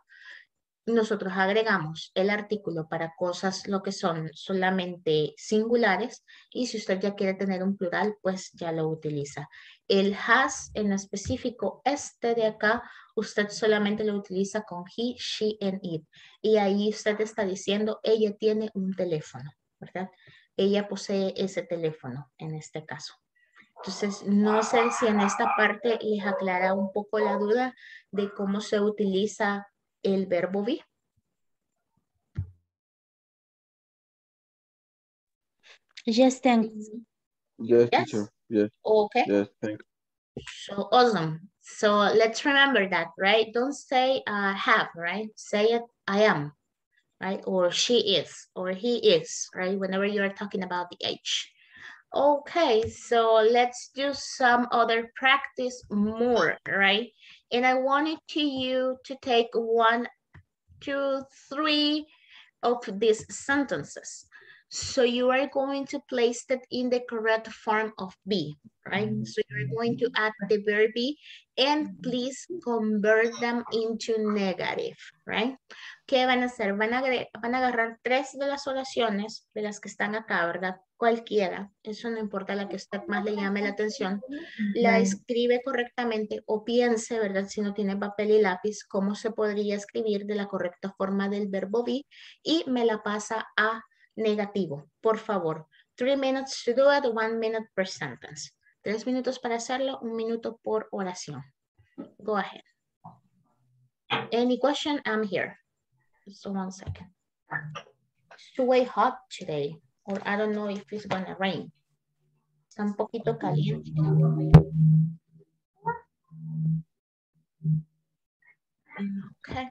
Nosotros agregamos el artículo para cosas lo que son solamente singulares, y si usted ya quiere tener un plural, pues ya lo utiliza. El has en específico, este de acá, usted solamente lo utiliza con he, she, and it. Y ahí usted está diciendo, ella tiene un teléfono, ¿verdad? Ella posee ese teléfono en este caso. Entonces, no sé si en esta parte les aclara un poco la duda de cómo se utiliza el verbo be. Yes, thanks. Yes, yes? Teacher. Yes. Okay. Yes, thanks. So awesome. So let's remember that, right? Don't say have, right? Say it, I am, right? Or she is, or he is, right? Whenever you are talking about the age. Okay, so let's do some other practice more, right? And I wanted you to take 1, 2, 3 of these sentences. So you are going to place that in the correct form of be, right? So you're going to add the verb be and please convert them into negative, right? ¿Qué van a hacer? Van a agarrar 3 de las oraciones de las que están acá, ¿verdad? Cualquiera, eso no importa, la que usted más le llame la atención, la escribe correctamente o piense, ¿verdad? Si no tiene papel y lápiz, cómo se podría escribir de la correcta forma del verbo be, y me la pasa a negativo, por favor. 3 minutes to do it, 1 minute per sentence. 3 minutos para hacerlo, 1 minuto por oración. Go ahead. Any question? I'm here. So 1 second. It's way hot today. Or I don't know if it's gonna rain. Está un poquito caliente. Okay.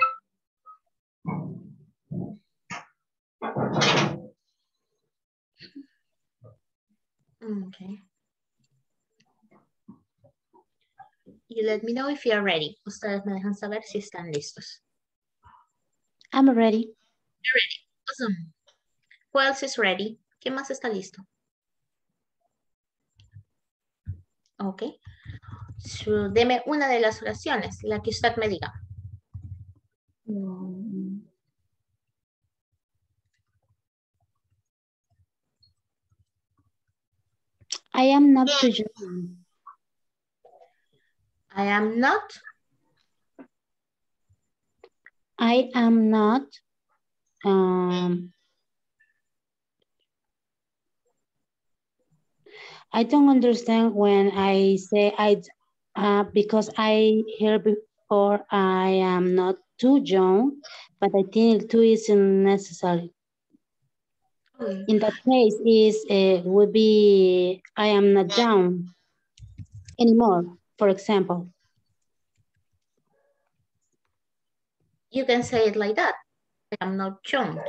Okay. You let me know if you're ready. Ustedes me dejan saber si están listos. I'm ready. You're ready. Awesome. Who else is ready? ¿Quién más está listo? Ok. So, deme una de las oraciones, la que usted me diga. I am not to you. I am not. I am not. I don't understand when I say I, because I heard before I am not too young, but I think too isn't necessary. In that case, it would be I am not young anymore. For example, you can say it like that. I am not young.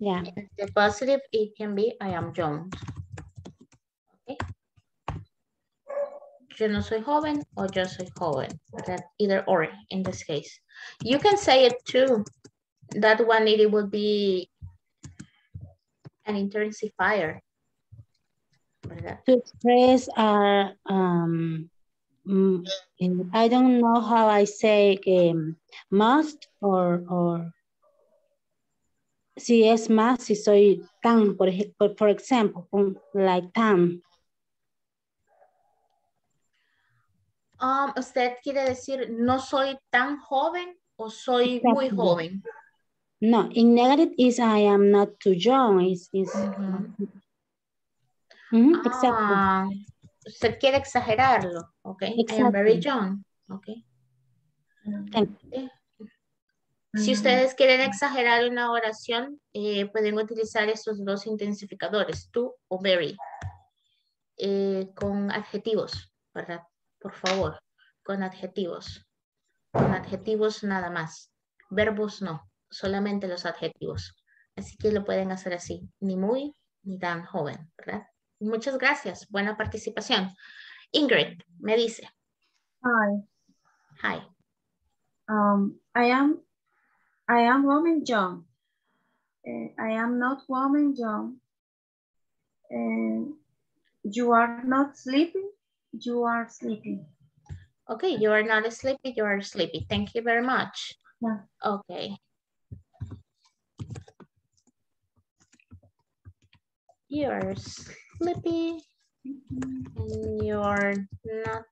Yeah. In the positive, it can be I am young. Okay. yo no soy joven o yo soy joven. That either or in this case. You can say it too. That one, it would be an intensifier. To express our, I don't know how I say must or si es más, si soy tan, por ejemplo, like tan. ¿Usted quiere decir no soy tan joven o soy muy joven? No, in negative is I am not too young. Exactly. Usted quiere exagerarlo, ok. Exactly. I am very young, ok. Si ustedes quieren exagerar una oración, pueden utilizar estos dos intensificadores, to o very, con adjetivos, ¿verdad? Por favor, con adjetivos nada más. Verbos no, solamente los adjetivos. Así que lo pueden hacer así, ni muy ni tan joven, ¿verdad? Muchas gracias, buena participación. Ingrid me dice. Hi. I am woman young. I am not woman young. You are not sleeping. You are sleepy. Okay, you are not sleepy. You are sleepy. Thank you very much. Yeah. Okay. You are sleepy. And you are not.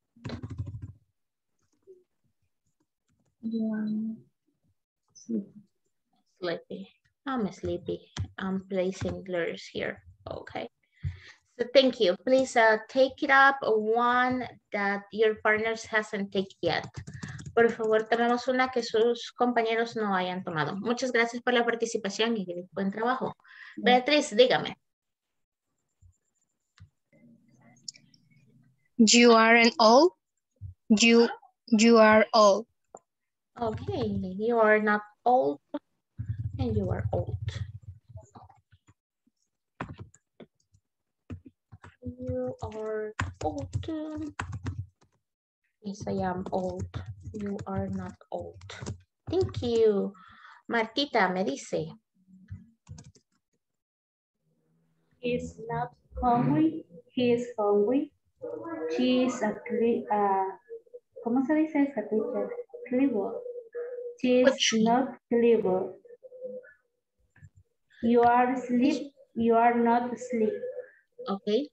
You are not sleepy. I'm sleepy. I'm placing letters here. Okay. So thank you. Please take it up one that your partners hasn't taken yet. Por favor, tomemos una que sus compañeros no hayan tomado. Muchas gracias por la participación y buen trabajo. Beatriz, dígame. You aren't old. You are old. Okay, you are not old and you are old. You are old. Yes, I am old. You are not old. Thank you. Martita me dice. He's not hungry. He is hungry. She is a ¿cómo se dice esa teacher? Clever. She is not clever. You are asleep. You are not asleep. Okay.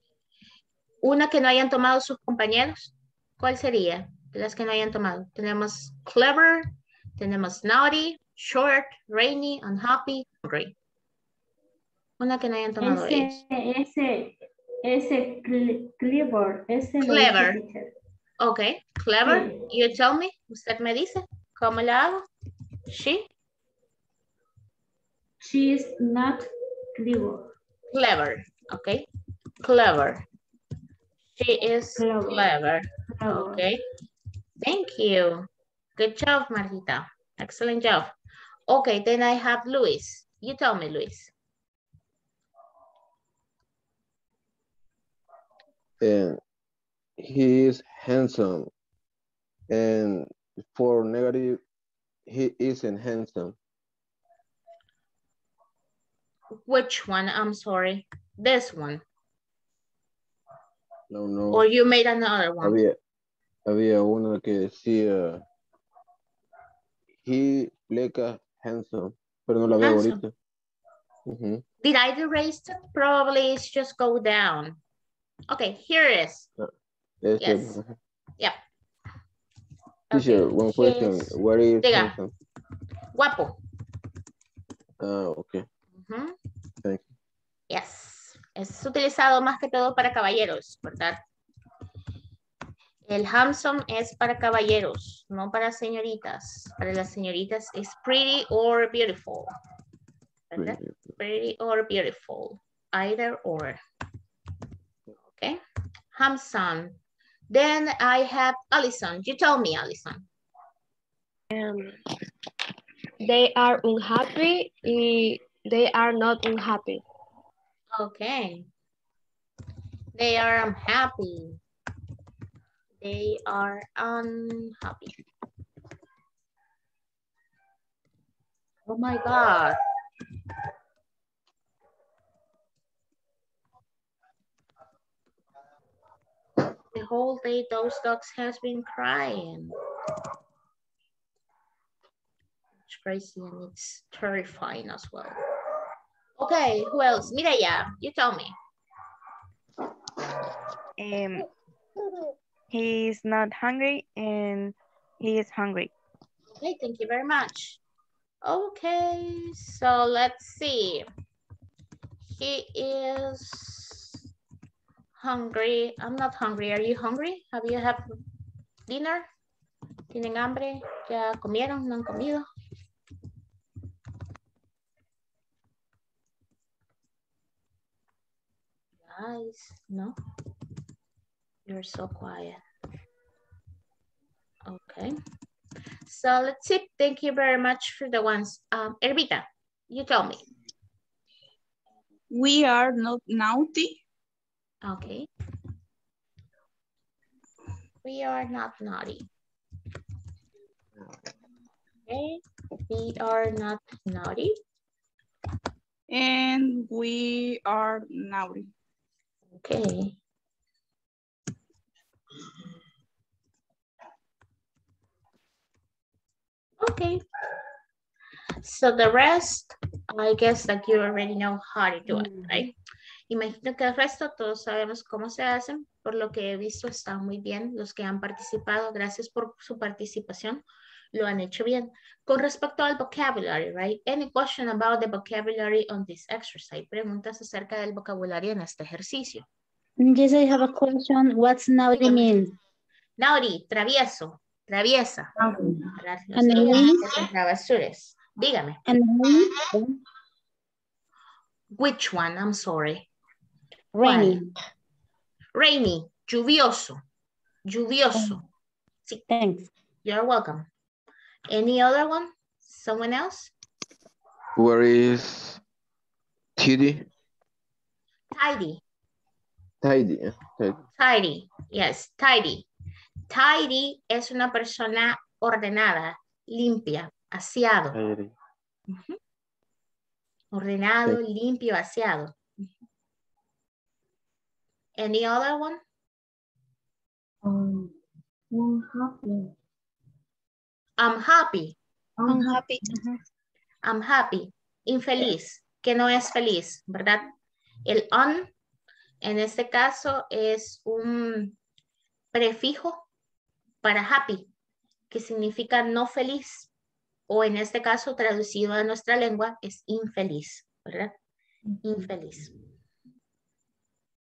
Una que no hayan tomado sus compañeros, ¿cuál sería? Las que no hayan tomado. Tenemos clever, tenemos naughty, short, rainy, unhappy, hungry. Una que no hayan tomado ellos. Ese clever. Ese clever. Ok, clever. Sí. You tell me. Usted me dice. ¿Cómo la hago? She. She is not clever. Clever. Ok. Clever. She is clever. Okay. Thank you. Good job, Marita. Excellent job. Okay, then I have Luis. You tell me, Luis. And he is handsome. And for negative, he isn't handsome. Which one? I'm sorry. This one. No. Or you made another one. Había uno que decía he leca handsome, pero no la veo ahorita. Did I erase it? Probably it's just go down. Okay, here it is. Yes. Yep. Teacher, okay. One question. Where is handsome? Guapo. Okay. Thank you. Yes. Es utilizado más que todo para caballeros, ¿verdad? El handsome es para caballeros, no para señoritas. Para las señoritas es pretty or beautiful, ¿verdad? Pretty or beautiful, either or. Okay, handsome. Then I have Allison. You tell me, Allison. They are unhappy. They are not unhappy. Okay. They are unhappy. They are unhappy. Oh my God. The whole day those dogs has been crying. It's crazy and it's terrifying as well. Okay, who else? Mireya, you tell me. He is not hungry and he is hungry. Okay, thank you very much. Okay, so let's see. He is hungry. I'm not hungry. Are you hungry? Have you had dinner? ¿Tienen hambre? ¿Ya comieron? ¿No han comido? Guys, no? You're so quiet. Okay. So let's see. Thank you very much for the ones. Ervita, you tell me. We are not naughty. Okay. We are not naughty. Okay. We are not naughty. And we are naughty. Okay. Okay, so the rest, I guess that you already know how to do it, right? Imagino que el resto todos sabemos cómo se hacen, por lo que he visto están muy bien los que han participado, gracias por su participación, lo han hecho bien. Con respecto al vocabulary, right? Any question about the vocabulary on this exercise? Preguntas acerca del vocabulario en este ejercicio. Yes, I have a question. What's naughty mean? Naughty, travieso. Traviesa. Dígame. Which one? I'm sorry. Rainy. Rainy. Lluvioso. Lluvioso. Sí. Thanks. You're welcome. Any other one? Someone else? Where is tidy? Tidy. Tidy. Tidy. Yes, tidy. Tidy es una persona ordenada, limpia, aseado. Uh-huh. Ordenado, okay. Limpio, aseado. Uh-huh. Any other one? I'm happy. I'm happy. I'm happy. Uh-huh. I'm happy. Infeliz, que no es feliz, ¿verdad? El on, en este caso, es un prefijo para happy, que significa no feliz, o en este caso traducido a nuestra lengua es infeliz, ¿verdad? Infeliz.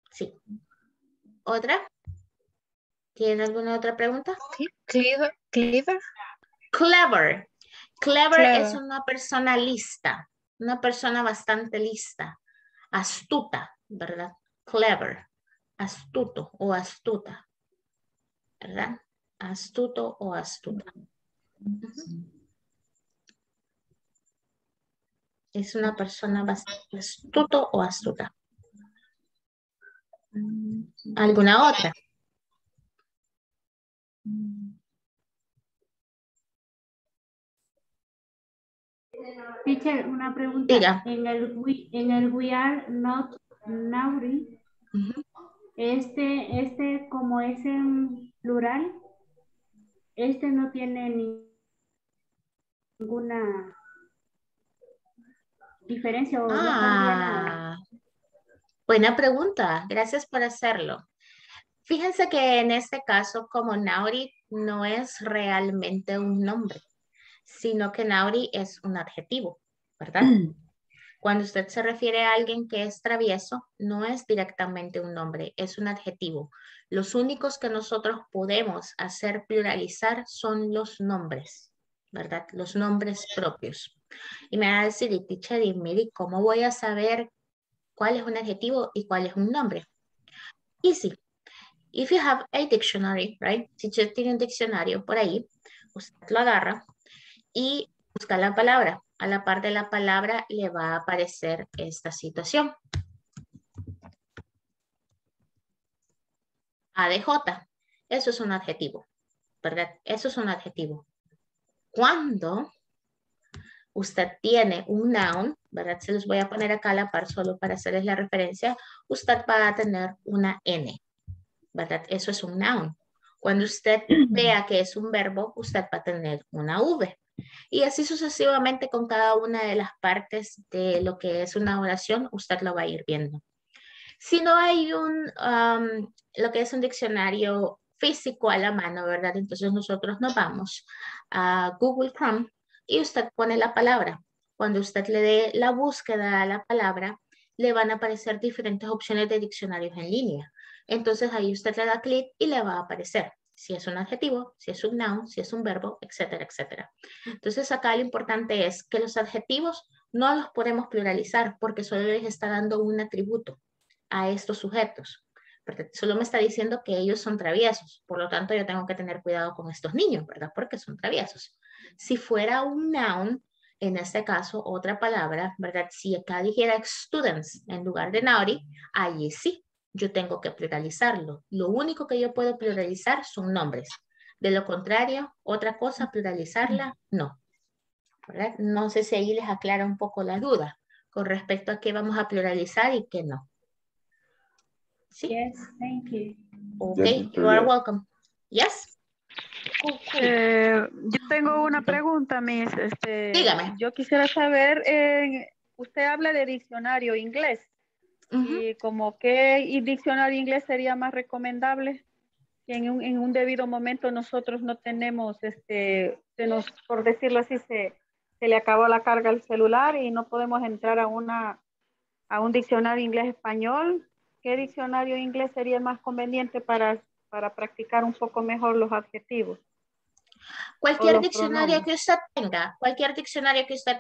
Sí. ¿Otra? ¿Tiene alguna otra pregunta? Clever. Clever. Clever. Clever es una persona lista, una persona bastante lista, astuta, ¿verdad? Clever, astuto o astuta, ¿verdad? Astuto o astuta. Uh-huh. Es una persona bastante astuto o astuta. ¿Alguna otra? Teacher, una pregunta. Diga. En el we are not naughty, uh-huh. este como es en plural, este no tiene ninguna diferencia. O no, buena pregunta. Gracias por hacerlo. Fíjense que en este caso, como naughty no es realmente un nombre, sino que naughty es un adjetivo, ¿verdad? Cuando usted se refiere a alguien que es travieso, no es directamente un nombre, es un adjetivo. Los únicos que nosotros podemos hacer pluralizar son los nombres, ¿verdad? Los nombres propios. Y me va a decir, teacher, Miri, ¿cómo voy a saber cuál es un adjetivo y cuál es un nombre? Easy. If you have a dictionary, right? Si usted tiene un diccionario por ahí, usted lo agarra y busca la palabra. A la par de la palabra le va a aparecer esta situación. ADJ Eso es un adjetivo, ¿verdad? Eso es un adjetivo. Cuando usted tiene un noun, ¿verdad? Se los voy a poner acá a la par solo para hacerles la referencia. Usted va a tener una N, ¿verdad? Eso es un noun. Cuando usted vea que es un verbo, usted va a tener una V. Y así sucesivamente con cada una de las partes de lo que es una oración, usted lo va a ir viendo. Si no hay lo que es un diccionario físico a la mano, ¿verdad? Entonces nosotros nos vamos a Google Chrome y usted pone la palabra. Cuando usted le dé la búsqueda a la palabra, le van a aparecer diferentes opciones de diccionarios en línea. Entonces ahí usted le da clic y le va a aparecer si es un adjetivo, si es un noun, si es un verbo, etcétera, etcétera. Entonces acá lo importante es que los adjetivos no los podemos pluralizar porque solo les está dando un atributo a estos sujetos. Porque solo me está diciendo que ellos son traviesos. Por lo tanto, yo tengo que tener cuidado con estos niños, ¿verdad? Porque son traviesos. Si fuera un noun, en este caso, otra palabra, ¿verdad? Si acá dijera students en lugar de naughty, allí sí. Yo tengo que pluralizarlo. Lo único que yo puedo pluralizar son nombres. De lo contrario, otra cosa, pluralizarla, no. ¿Verdad? No sé si ahí les aclara un poco la duda con respecto a qué vamos a pluralizar y qué no. ¿Sí? Yes, thank you. Okay, you are welcome. Yes. Okay. Yo tengo una pregunta, Miss. Dígame. Yo quisiera saber, usted habla de diccionario inglés. ¿Y como qué diccionario inglés sería más recomendable? En un debido momento nosotros no tenemos, por decirlo así, se le acabó la carga al celular y no podemos entrar a un diccionario inglés español. ¿Qué diccionario inglés sería más conveniente para practicar un poco mejor los adjetivos? Cualquier diccionario que usted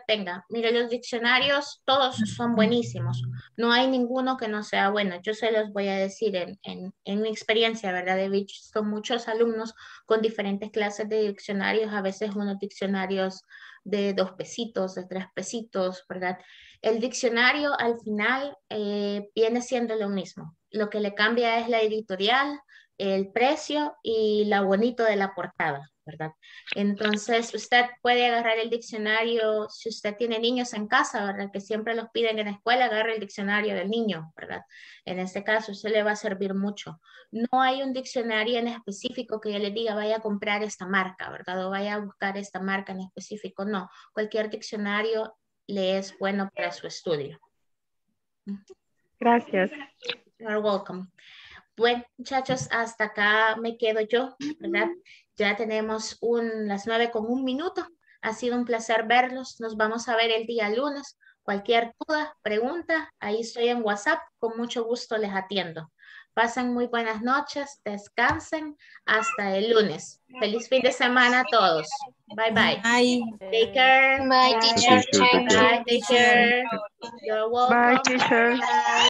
tenga, mire, los diccionarios todos son buenísimos, no hay ninguno que no sea bueno. Yo se los voy a decir en mi experiencia, ¿verdad? He visto muchos alumnos con diferentes clases de diccionarios, a veces unos diccionarios de 2 pesitos, de 3 pesitos, ¿verdad? El diccionario al final viene siendo lo mismo, lo que le cambia es la editorial, el precio y lo bonito de la portada, ¿verdad? Entonces usted puede agarrar el diccionario, si usted tiene niños en casa, ¿verdad? Que siempre los piden en la escuela, agarre el diccionario del niño, ¿verdad? En este caso usted le va a servir mucho. No hay un diccionario en específico que yo le diga vaya a comprar esta marca, ¿verdad? O vaya a buscar esta marca en específico, no. Cualquier diccionario le es bueno para su estudio. Gracias. You're welcome. Bueno, muchachos, hasta acá me quedo yo, ¿verdad? Ya tenemos las 9:01. Ha sido un placer verlos. Nos vamos a ver el día lunes. Cualquier duda, pregunta, ahí estoy en WhatsApp. Con mucho gusto les atiendo. Pasen muy buenas noches. Descansen hasta el lunes. Feliz fin de semana a todos. Bye, bye. Bye. Take care. Bye, teacher. Bye, teacher. You're welcome. Bye, teacher. Bye.